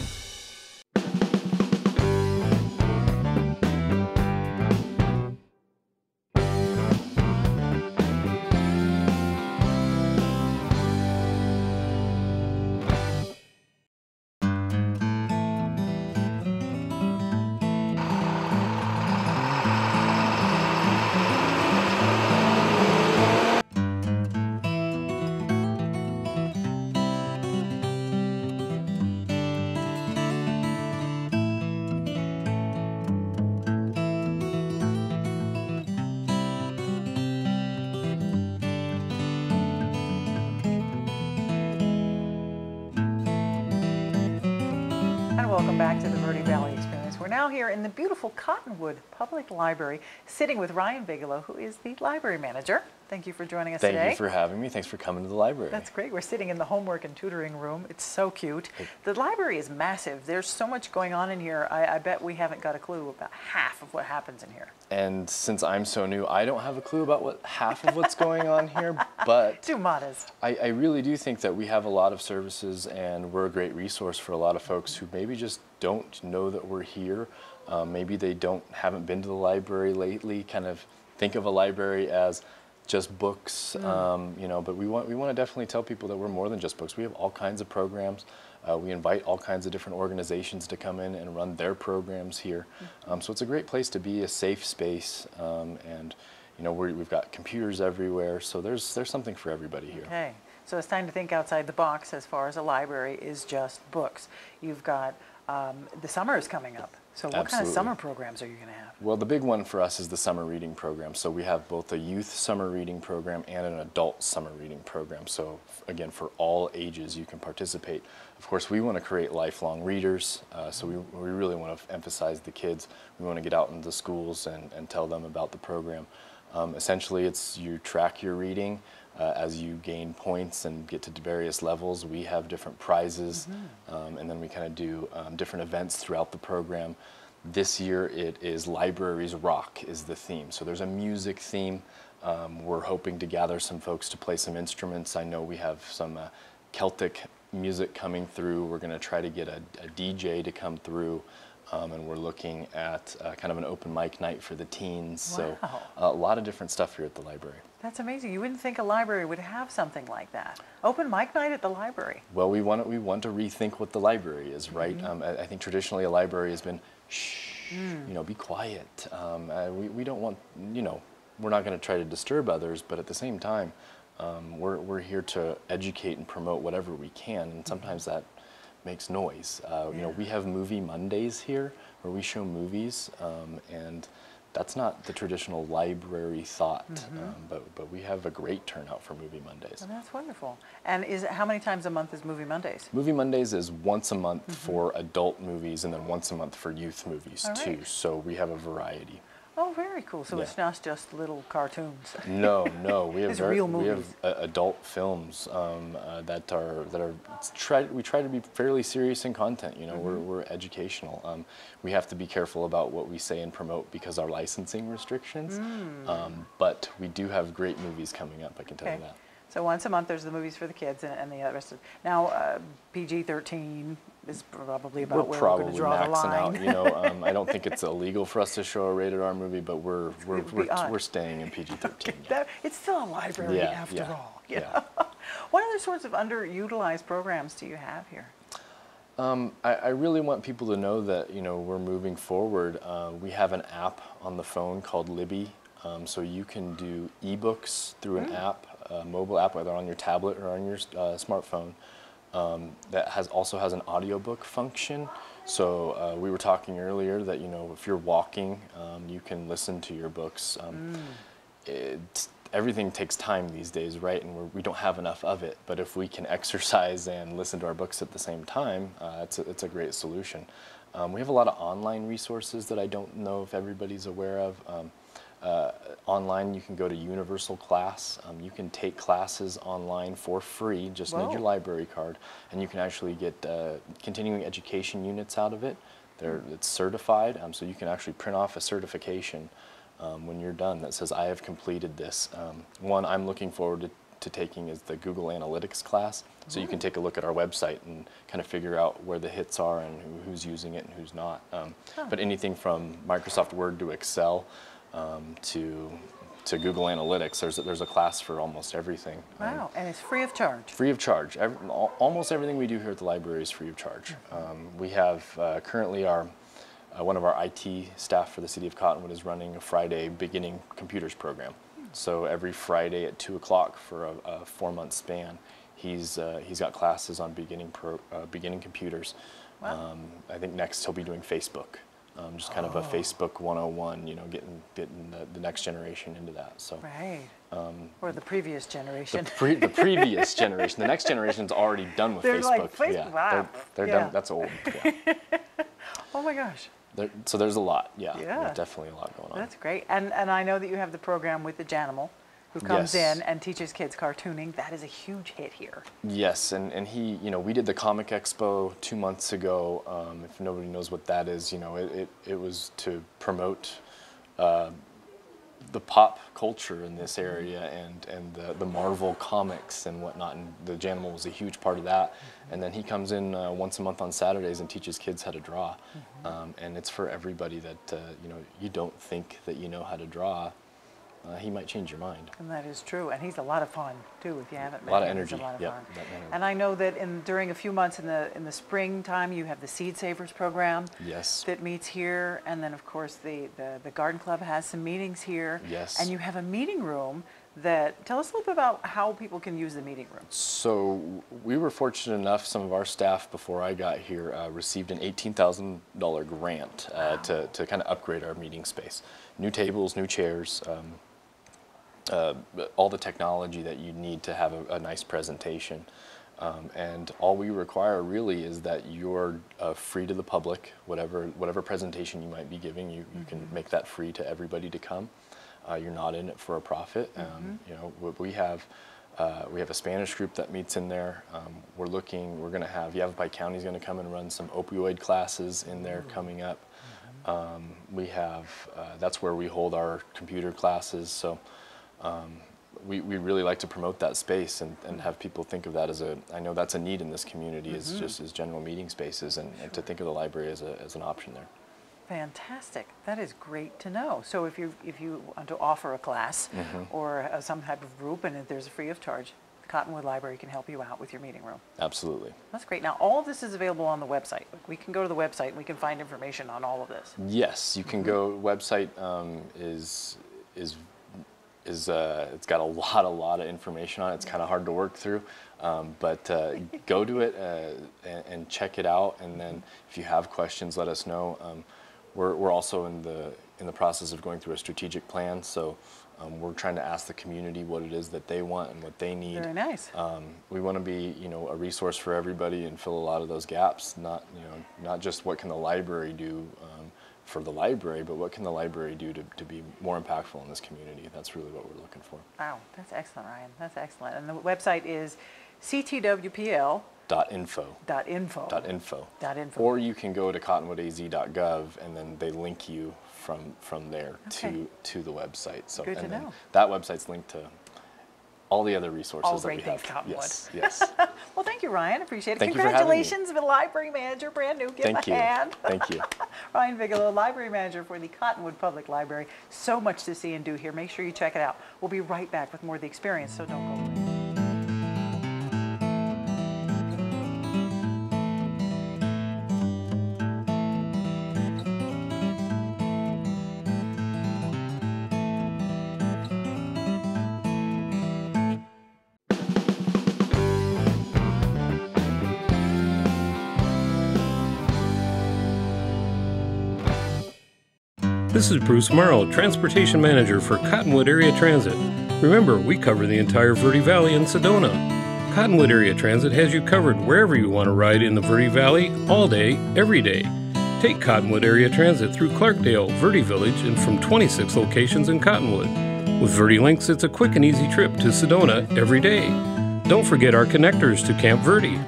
Welcome back to the Verde Valley Experience. We're now here in the beautiful Cottonwood Public Library, sitting with Ryan Bigelow, who is the library manager. Thank you for joining us Thank today. Thank you for having me. Thanks for coming to the library. That's great. We're sitting in the homework and tutoring room. It's so cute. The library is massive. There's so much going on in here. I, I bet we haven't got a clue about half of what happens in here. And since I'm so new, I don't have a clue about what half of what's going on here, but... Too modest. I, I really do think that we have a lot of services and we're a great resource for a lot of folks who maybe just don't know that we're here. Uh, maybe they don't haven't been to the library lately, kind of think of a library as just books, mm. um, you know, but we want we want to definitely tell people that we're more than just books. We have all kinds of programs. Uh, we invite all kinds of different organizations to come in and run their programs here. Um, so it's a great place to be, a safe space, um, and you know, we're, we've got computers everywhere, so there's there's something for everybody here. Okay, so it's time to think outside the box as far as a library is just books. You've got um, the summer is coming up. So what Absolutely. kind of summer programs are you going to have? Well, the big one for us is the summer reading program. So we have both a youth summer reading program and an adult summer reading program. So again, for all ages, you can participate. Of course, we want to create lifelong readers. Uh, so we, we really want to emphasize the kids. We want to get out into the schools and, and tell them about the program. Um, essentially, it's you track your reading. Uh, as you gain points and get to various levels, we have different prizes, mm-hmm. um, and then we kind of do um, different events throughout the program. This year it is Libraries Rock is the theme, so there's a music theme. Um, we're hoping to gather some folks to play some instruments. I know we have some uh, Celtic music coming through. We're going to try to get a, a D J to come through. Um, and we're looking at uh, kind of an open mic night for the teens. Wow. So uh, a lot of different stuff here at the library. That's amazing. You wouldn't think a library would have something like that. Open mic night at the library. Well, we want, we want to rethink what the library is, right? Mm-hmm. um, I, I think traditionally a library has been, shh, mm. you know, be quiet. Um, uh, we, we don't want, you know, we're not going to try to disturb others, but at the same time, um, we're, we're here to educate and promote whatever we can, and sometimes mm-hmm. that makes noise. Uh, yeah. You know, we have Movie Mondays here where we show movies, um, and that's not the traditional library thought, mm-hmm. um, but, but we have a great turnout for Movie Mondays. Well, that's wonderful. And is how many times a month is Movie Mondays? Movie Mondays is once a month mm-hmm. for adult movies, and then once a month for youth movies right. too, so we have a variety. Oh, very cool. So yeah. it's not just little cartoons. No, no, we have very, real movies. We have uh, adult films um, uh, that are that are try, we try to be fairly serious in content. You know, mm-hmm. we're we're educational. Um, we have to be careful about what we say and promote because our licensing restrictions. Mm. Um, but we do have great movies coming up. I can tell okay. you that. So once a month, there's the movies for the kids and, and the rest of. Now, uh, P G thirteen is probably about we're where probably we're going to draw the line. Out, you know, um, I don't think it's illegal for us to show a rated R movie, but we're we're we're, we're staying in P G thirteen. Okay, yeah. that, it's still a library yeah, after yeah, all. You yeah. know? What other sorts of underutilized programs do you have here? Um, I, I really want people to know that you know we're moving forward. Uh, we have an app on the phone called Libby, um, so you can do ebooks through an mm. app. A mobile app, whether on your tablet or on your uh, smartphone, um, that has also has an audiobook function. So uh, we were talking earlier that you know if you're walking, um, you can listen to your books. Um, mm. it, everything takes time these days, right? And we're, we don't have enough of it. But if we can exercise and listen to our books at the same time, uh, it's a, it's a great solution. Um, we have a lot of online resources that I don't know if everybody's aware of. Um, Uh, online, you can go to Universal Class. Um, you can take classes online for free. Just Whoa. need your library card, and you can actually get uh, continuing education units out of it. They're, mm. It's certified, um, so you can actually print off a certification um, when you're done that says, I have completed this. Um, one I'm looking forward to, to taking is the Google Analytics class, so mm. you can take a look at our website and kind of figure out where the hits are and who, who's using it and who's not. Um, huh. But anything from Microsoft Word to Excel, Um, to to Google Analytics. There's a, there's a class for almost everything. Wow, um, and it's free of charge. Free of charge. Every, al almost everything we do here at the library is free of charge. Um, we have uh, currently our uh, one of our I T staff for the City of Cottonwood is running a Friday beginning computers program. Hmm. So every Friday at two o'clock for a, a four month span, he's uh, he's got classes on beginning pro, uh, beginning computers. Wow. Um, I think next he'll be doing Facebook. Um, just kind oh. of a Facebook one oh one, you know, getting getting the, the next generation into that. So, right. Um, or the previous generation. The, pre the previous generation. The next generation's already done with they're Facebook. Like, Facebook. Yeah, wow. They're, they're yeah. done. That's old. Yeah. Oh my gosh. There, so there's a lot. Yeah. Yeah. There's definitely a lot going on. That's great. And and I know that you have the program with the Janimal, who comes yes. in and teaches kids cartooning. That is a huge hit here. Yes, and, and he, you know, we did the Comic Expo two months ago. Um, if nobody knows what that is, you know, it, it, it was to promote uh, the pop culture in this area and, and the, the Marvel comics and whatnot, and the Janimal was a huge part of that. Mm-hmm. And then he comes in uh, once a month on Saturdays and teaches kids how to draw. Mm-hmm. um, and it's for everybody that, uh, you know, you don't think that you know how to draw. Uh, he might change your mind. And that is true. And he's a lot of fun, too, if you haven't met him. A lot of energy. He's a lot of yep, fun. That energy. And I know that in, during a few months in the in the springtime, you have the Seed Savers program. Yes. That meets here. And then, of course, the, the, the Garden Club has some meetings here. Yes. And you have a meeting room that, tell us a little bit about how people can use the meeting room. So we were fortunate enough, some of our staff before I got here uh, received an eighteen thousand dollar grant uh, wow. to, to kind of upgrade our meeting space. New tables, new chairs, um, uh, all the technology that you need to have a, a nice presentation. Um, and all we require really is that you're uh, free to the public. Whatever, whatever presentation you might be giving, you, you mm-hmm. can make that free to everybody to come. Uh, you're not in it for a profit. Um, mm-hmm. You know, we have uh, we have a Spanish group that meets in there. Um, we're looking. We're going to have Yavapai County is going to come and run some opioid classes in there mm-hmm. coming up. Mm-hmm. um, we have uh, that's where we hold our computer classes. So um, we we really like to promote that space and, and have people think of that as a. I know that's a need in this community mm-hmm. is just as general meeting spaces and, sure. and to think of the library as a as an option there. Fantastic. That is great to know. So if you if you want to offer a class mm-hmm. or uh, some type of group and if there's a free of charge, the Cottonwood Library can help you out with your meeting room. Absolutely. That's great. Now all of this is available on the website. We can go to the website and we can find information on all of this. Yes, you can go. Website um, is is is uh, it's got a lot a lot of information on it. It's kind of hard to work through. Um, but uh, go to it uh, and, and check it out. And then if you have questions, let us know. Um, We're, we're also in the in the process of going through a strategic plan, so um, we're trying to ask the community what it is that they want and what they need. Very nice. Um, we want to be, you know, a resource for everybody and fill a lot of those gaps. Not, you know, not just what can the library do um, for the library, but what can the library do to, to be more impactful in this community. That's really what we're looking for. Wow, that's excellent, Ryan. That's excellent. And the website is C T W P L. Dot info. Dot info. Dot info. Dot info. Or you can go to cottonwood a z dot gov and then they link you from from there okay. to to the website. So good and to then know. That website's linked to all the other resources all that we have. Cottonwood. Yes. Yes. Well, thank you, Ryan. Appreciate it. Thank Congratulations, you for having me. The library manager, brand new. Give thank a you. Hand. Thank you. Ryan Bigelow, library manager for the Cottonwood Public Library. So much to see and do here. Make sure you check it out. We'll be right back with more of the experience. So don't go away. This is Bruce Morrow, Transportation Manager for Cottonwood Area Transit. Remember, we cover the entire Verde Valley and Sedona. Cottonwood Area Transit has you covered wherever you want to ride in the Verde Valley, all day, every day. Take Cottonwood Area Transit through Clarkdale, Verde Village, and from twenty-six locations in Cottonwood. With Verde Links, it's a quick and easy trip to Sedona every day. Don't forget our connectors to Camp Verde.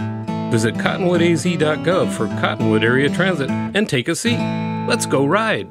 Visit cottonwood a z dot gov for Cottonwood Area Transit and take a seat. Let's go ride!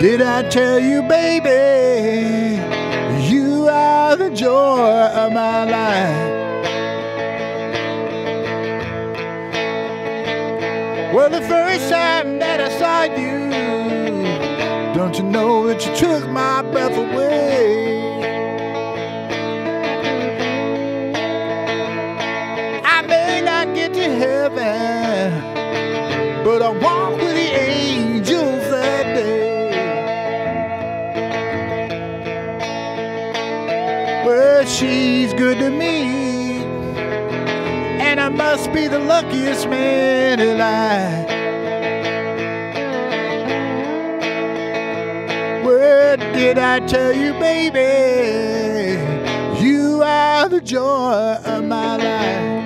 Did I tell you, baby, you are the joy of my life? Well, the first time that I saw you, don't you know that you took my breath away? I may not get to heaven, but I walk with the angels that day. Well, she's good to me, and I must be the luckiest man alive. What did I tell you, baby? You are the joy of my life.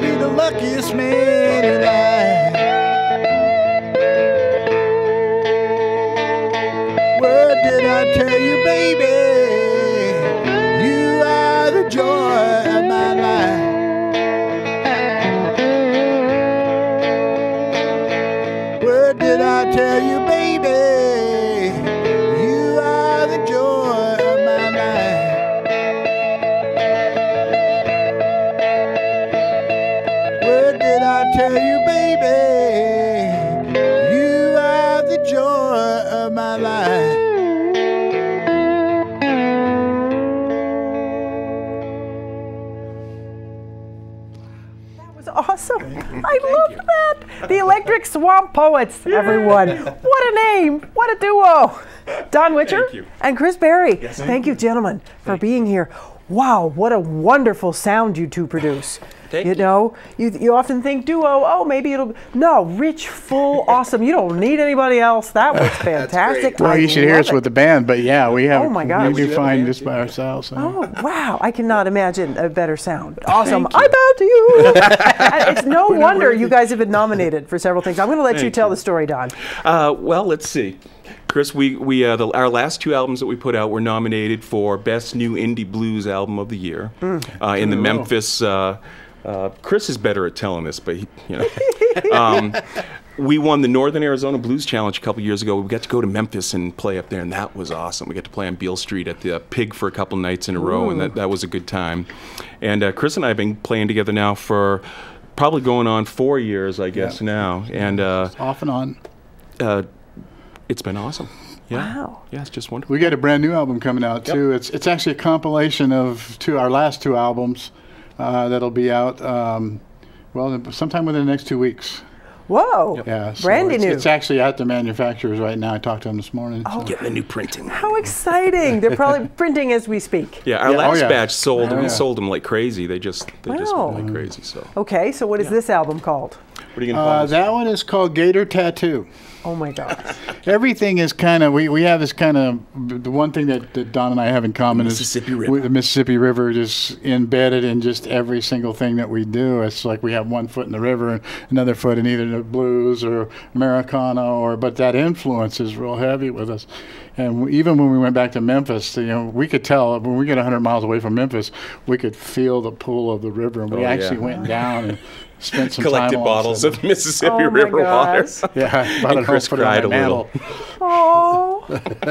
be the luckiest man alive. What did I tell you, baby? You are the joy of my life. Did I tell you, baby? You are the joy of my life. What did I tell you, baby? You are the joy of my life. That was awesome. I love that. The Electric Swamp Poets, everyone. What a name. What a duo. Don Witcher and Chris Berry. Yes, thank, thank you, gentlemen, for thank being here. Wow, what a wonderful sound you two produce. Thank you. You know, you, you often think duo, oh, maybe it'll... No, rich, full, awesome. You don't need anybody else. That was fantastic. Well, I you should hear us it. with the band, but yeah, we have... Oh, my gosh. We do find this by ourselves. So. Oh, wow. I cannot imagine a better sound. Awesome. I bow to you. It's no wonder you guys have been nominated for several things. I'm going to let thank you tell you. the story, Don. Uh, well, let's see. Chris, we, we, uh, the, our last two albums that we put out were nominated for Best New Indie Blues Album of the Year mm. uh, in the oh. Memphis... Uh, Uh, Chris is better at telling this, but he, you know. um, we won the Northern Arizona Blues Challenge a couple years ago. We got to go to Memphis and play up there, and that was awesome. We got to play on Beale Street at the uh, Pig for a couple nights in a row, ooh. And that, that was a good time. And uh, Chris and I have been playing together now for probably going on four years, I guess, yeah. now. And uh, off and on. Uh, it's been awesome. Yeah. Wow. Yeah, it's just wonderful. We got a brand new album coming out, yep. too. It's, it's actually a compilation of two, our last two albums. Uh, that'll be out, um, well, sometime within the next two weeks. Whoa. Yep. Yeah, so Brandy it's, new. It's actually at the manufacturers right now. I talked to them this morning. Oh, so. Getting the new printing. How exciting. They're probably printing as we speak. Yeah, our yeah. last oh, yeah. batch sold, oh, we yeah. sold them like crazy. They just, they wow. just went like crazy. So. Okay, so what is yeah. this album called? What are you going to call uh, this? That one is called Gator Tattoo. Oh, my God. Everything is kind of, we, we have this kind of, the one thing that, that Don and I have in common the Mississippi is River. We, the Mississippi River is embedded in just every single thing that we do. It's like we have one foot in the river and another foot in either the blues or Americana, or, but that influence is real heavy with us. And we, even when we went back to Memphis, you know, we could tell when we get a hundred miles away from Memphis, we could feel the pull of the river. And we oh, actually yeah. went down and spent some collected time bottles of Mississippi oh River water. Yeah, and Chris cried a little. Oh,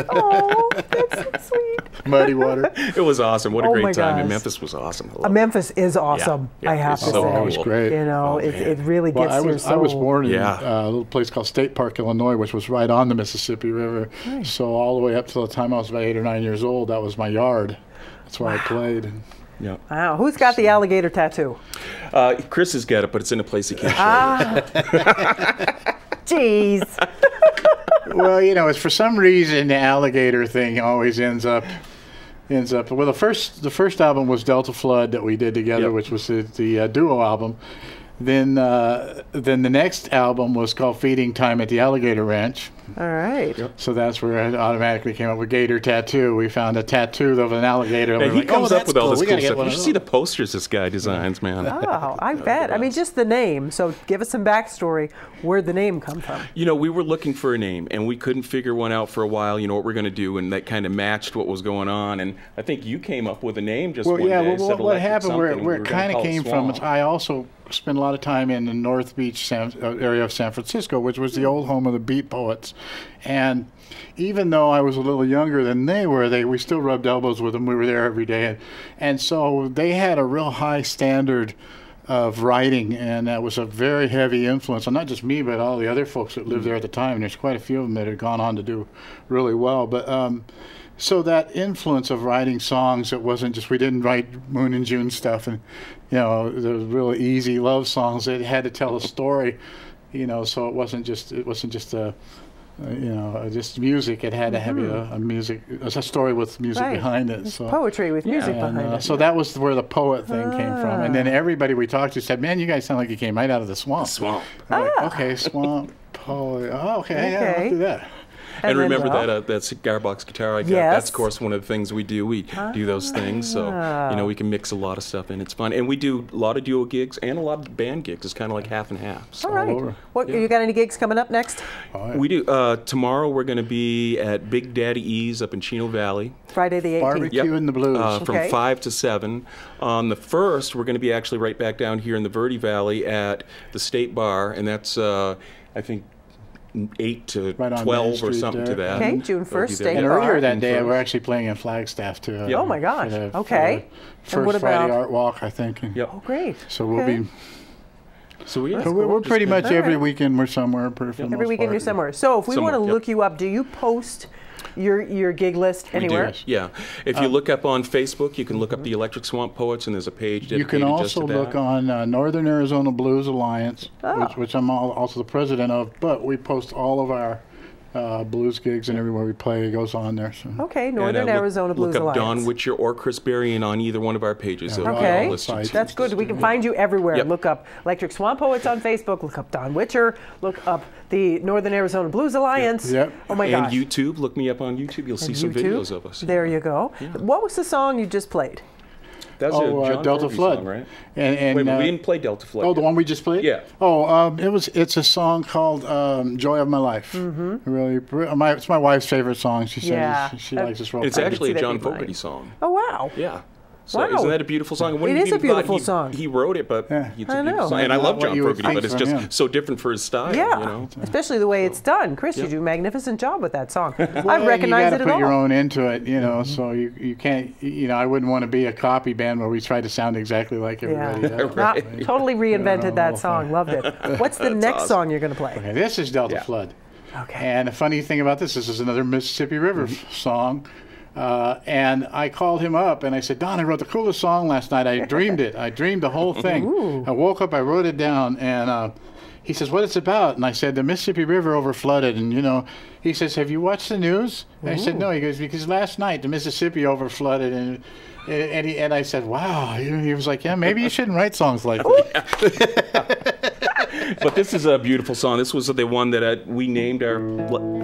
oh, that's so sweet. Muddy water. It was awesome. What a oh great time. Gosh. And Memphis was awesome. Uh, Memphis is awesome. Yeah. Yeah, I have to so say, cool. it was great. You know, oh, it, it really well, gets I was, your soul. I was born in yeah. uh, a little place called State Park, Illinois, which was right on the Mississippi River. Nice. So all the way up to the time I was about eight or nine years old, that was my yard. That's where wow. I played. Yeah. Wow. Who's got so. the alligator tattoo? Uh, Chris has got it, but it's in a place he can't show ah. Jeez. Well, you know, it's for some reason the alligator thing always ends up ends up. Well, the first the first album was Delta Flood that we did together, yep. which was the, the uh, duo album. Then uh, then the next album was called Feeding Time at the Alligator Ranch. All right. Yep. So that's where I automatically came up with Gator Tattoo. We found a tattoo of an alligator. And we he like, comes oh, up with cool. all this we cool stuff. You should see the posters this guy designs, man. Oh, I bet. I mean, just the name. So give us some backstory. Where'd the name come from? You know, we were looking for a name, and we couldn't figure one out for a while, you know, what we're going to do, and that kind of matched what was going on. And I think you came up with a name just well, one yeah, day. Well, what, what happened where, where we it kind of came from is I also spent a lot of time in the North Beach San, uh, area of San Francisco, which was the old home of the Beat Poets. And even though I was a little younger than they were, they we still rubbed elbows with them. We were there every day. And, and so they had a real high standard of writing, and that was a very heavy influence on not just me, but all the other folks that lived there at the time. And there's quite a few of them that had gone on to do really well. But um, so that influence of writing songs, it wasn't just, we didn't write Moon and June stuff and, you know, the really easy love songs. It had to tell a story, you know, so it wasn't just, it wasn't just a, Uh, you know, just music. It had to have mm-hmm. a, a music, a story with music right. behind it. So. Poetry with yeah. music and, behind uh, it. So yeah. that was where the poet thing ah. came from. And then everybody we talked to said, "Man, you guys sound like you came right out of the swamp." The swamp. Ah. Like, okay, swamp poet. Oh, okay, okay, yeah, I'll do that. And remember well. that uh, that cigar box guitar I got? Yes. That's, of course, one of the things we do. We ah. do those things. So, you know, we can mix a lot of stuff in. It's fun. And we do a lot of duo gigs and a lot of band gigs. It's kind of like half and half. So. All right. All what, yeah. You got any gigs coming up next? Right. We do. Uh, tomorrow we're going to be at Big Daddy E's up in Chino Valley. Friday the eighteenth. Barbecue yep. and the Blues. Uh, from okay. five to seven. On the first, we're going to be actually right back down here in the Verde Valley at the State Bar. And that's, uh, I think, eight to twelve or something to that. Okay, June first, State Bar. And earlier that day, we're actually playing in Flagstaff, too. Oh, my gosh. Okay. First Friday Art Walk, I think. Oh, great. So we'll be... So we, yeah, so cool. we're pretty much right. every weekend we're somewhere. For yep. Every weekend part. you're somewhere. So if we somewhere, want to yep. look you up, do you post your your gig list anywhere? We do, yeah. If um, you look up on Facebook, you can look up the Electric Swamp Poets, and there's a page dedicated. You can also look on uh, Northern Arizona Blues Alliance, oh. which, which I'm all, also the president of. But we post all of our uh, blues gigs, and everywhere we play it goes on there. So. Okay, Northern and, uh, Arizona look, Blues Alliance. Look up Alliance. Don Witcher or Chris Berry, and on either one of our pages. Yeah. Okay, that's, that's good. We can find you everywhere. Yep. Look up Electric Swamp Poets on Facebook. Look up Don Witcher. Look up the Northern Arizona Blues Alliance. Yep. Yep. Oh my gosh. And YouTube. Look me up on YouTube. You'll and see some YouTube? videos of us. There you go. Yeah. What was the song you just played? That's oh, a uh, Delta Kirby Flood, song, right? And, and Wait, uh, we didn't play Delta Flood. Oh, yet. the one we just played. Yeah. Oh, um, it was. It's a song called um, "Joy of My Life." Mm-hmm. Really, my, it's my wife's favorite song. She says yeah. she, she uh, likes this real. It's part. actually a John Fogerty song. Oh wow. Yeah. So wow. Isn't that a beautiful song? It is a beautiful he, song. He wrote it, but yeah. it's a beautiful song. And I love John Fogerty, but it's just him. so different for his style. Yeah, you know? especially the way so. it's done. Chris, yeah. you do a magnificent job with that song. well, I recognize it at all. You got to put your own into it, you know, mm-hmm. so you, you can't, you know, I wouldn't want to be a copy band where we try to sound exactly like everybody yeah. else. right. Not, totally reinvented you know, that song. Loved it. What's the next awesome. song you're going to play? Okay, this is Delta yeah. Flood. Okay. And the funny thing about this, this is another Mississippi River song. Uh, and I called him up and I said, Don, I wrote the coolest song last night. I dreamed it. I dreamed the whole thing. Ooh. I woke up, I wrote it down, and uh, he says, what it's about? And I said, the Mississippi River over flooded. And, you know, he says, have you watched the news? And Ooh. I said, no. He goes, because last night the Mississippi over flooded. And, and, he, and I said, wow. He was like, yeah, maybe you shouldn't write songs like that. But this is a beautiful song. This was the one that I, we named our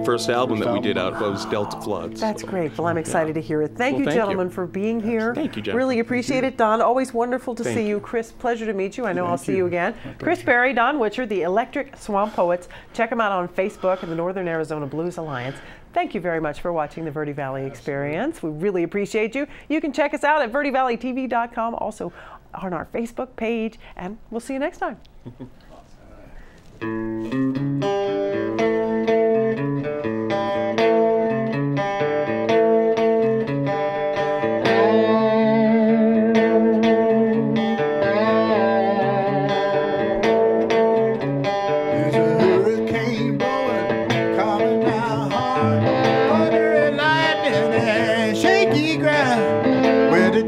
first album that we did out of. It was Delta Flood. That's so. great. Well, I'm excited yeah. to hear it. Thank well, you, thank gentlemen, you. for being here. Thank you, gentlemen. Really appreciate it. Don, always wonderful to thank see you. Chris, pleasure to meet you. I know thank I'll see you, you again. Chris Berry, Don Witcher, the Electric Swamp Poets. Check them out on Facebook and the Northern Arizona Blues Alliance. Thank you very much for watching the Verde Valley Experience. We really appreciate you. You can check us out at verde valley t v dot com, also on our Facebook page, and we'll see you next time.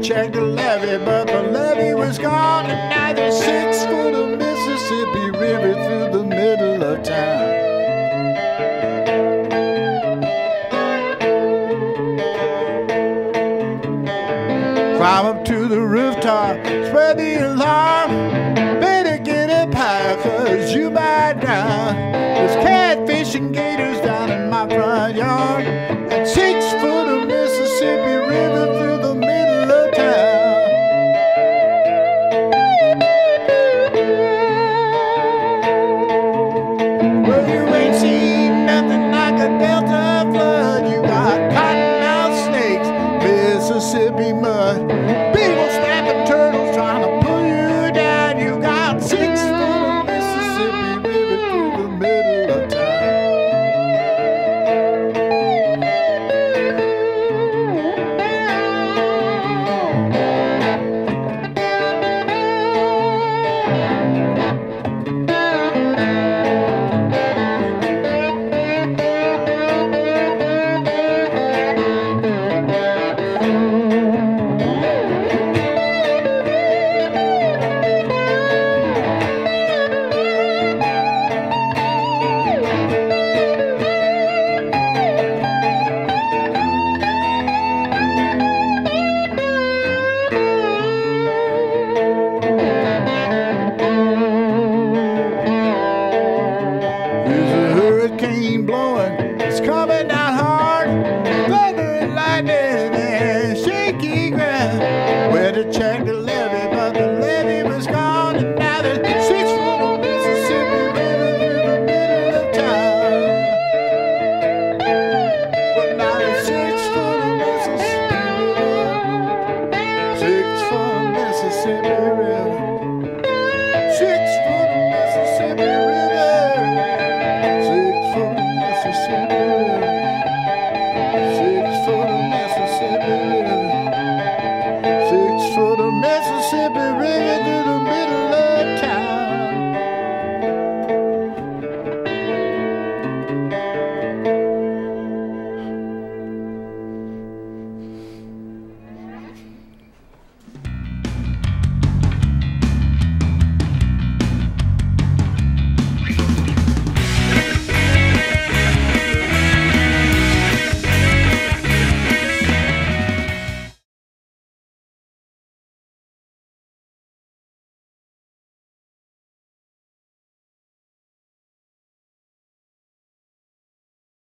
Check the levee, but the levee was gone, and now there's six foot of Mississippi River through the middle of town. Climb up to the rooftop, spread the alarm. Better get up high, cause you might drown. There's catfish and gators down in my front yard.